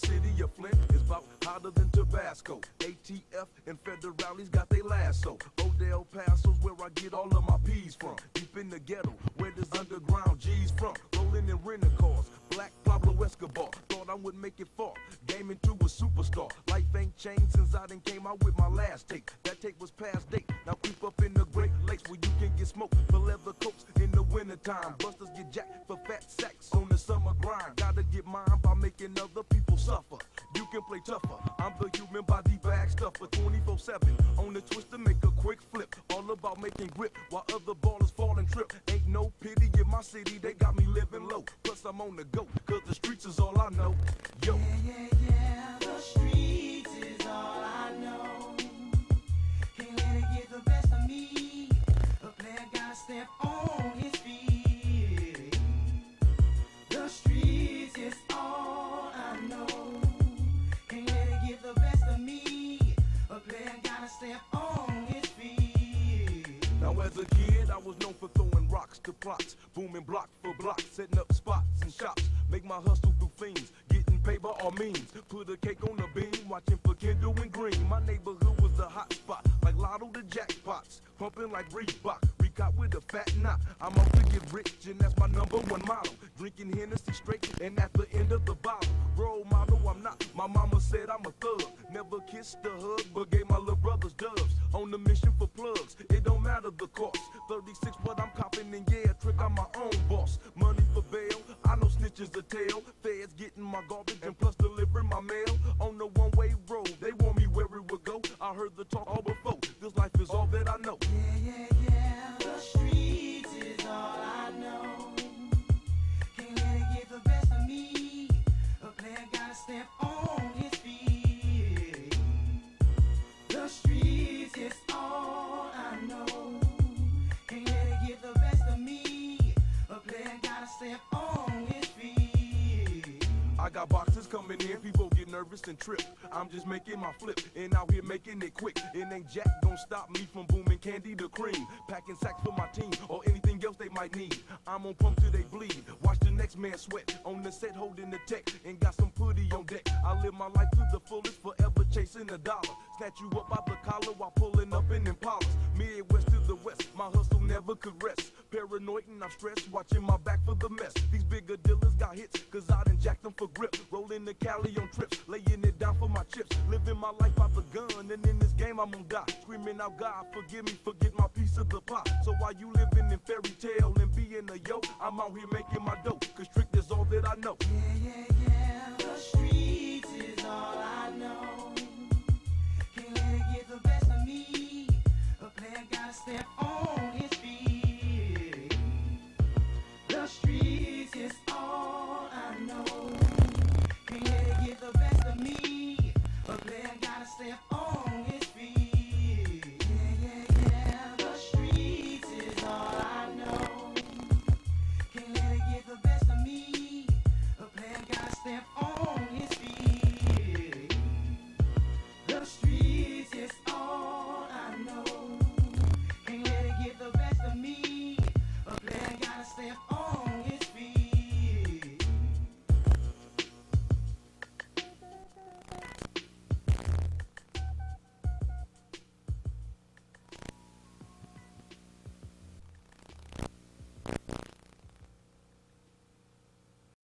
The city of Flint is about hotter than Tabasco. ATF and federales got they lasso. Odell Paso's where I get all of my peas from. Deep in the ghetto, where this underground G's from. Rolling in rental cars, black Pablo Escobar. Thought I would make it far, game into a superstar. Life ain't changed since I done came out with my last tape. That tape was past date, now creep up in the Great Lakes where you can get smoked for leather coats in the wintertime. Busters get jacked for fat sacks on the summer grind. Gotta get mine by making other people suffer. You can play tougher, I'm the human body bag stuffer. 24/7 on the twist to make a quick flip. All about making grip while other ballers fall and trip. Ain't no pity in my city, they got me living low. Plus I'm on the go, cause the streets is all I know. Yo. Yeah, yeah, yeah, the streets is all I know. Can't let it get the best of me. A player gotta step on his feet. The streets is all I know. Can't let it get the best of me. A player gotta step on his feet. Now as a kid, I was known for throwing rocks to plots. Booming block for block, setting up spots and shops. Make my hustle through fiends, getting paid by all means. Put a cake on the beam, watching for Kendall and Green. My neighborhood was the hot spot, like Lotto the jackpots. Pumping like Reebok, recot with a fat knot. I'm off to get rich, and that's my #1 motto. Drinking Hennessy straight, and at the end of the bottle. Role model, I'm not. My mama said I'm a thug. Never kissed a hug, but gave my little brothers doves. On the mission for plugs, it don't matter the cost. 36, but I'm copping, and yeah, trick, I'm my own boss. Money for bail, I know snitches the tail. Feds getting my garbage and plus delivering my mail. On the one-way road, they want me where it would go. I heard the talk all before, this life is all that I know. Yeah, yeah, yeah, the streets is all I know. Can't let it get the best of me. A player gotta step on his feet. The streets is all I know. Can't let it get the best of me. A player gotta step on his feet. I got boxes coming in, people get nervous and trip. I'm just making my flip, and out here making it quick. It ain't jack gon' stop me from booming candy to cream. Packing sacks for my team, or anything else they might need. I'm on pump till they bleed, watch the next man sweat. On the set holding the tech, and got some putty on deck. I live my life to the fullest, forever chasing a dollar. Snatch you up by the collar while pulling up in Impalas. Midwest to the west, my hustle never could rest. Paranoid and I'm stressed, watching my back for the mess. These bigger dealers got hits, cause I done jacked them for grip. Rolling the Cali on trips, laying it down for my chips. Living my life out the gun, and in this game I'm gonna die. Screaming out, God, forgive me, forget my piece of the pie. So while you living in fairy tale and being a yo, I'm out here making my dough, cause trick is all that I know. Yeah, yeah, yeah.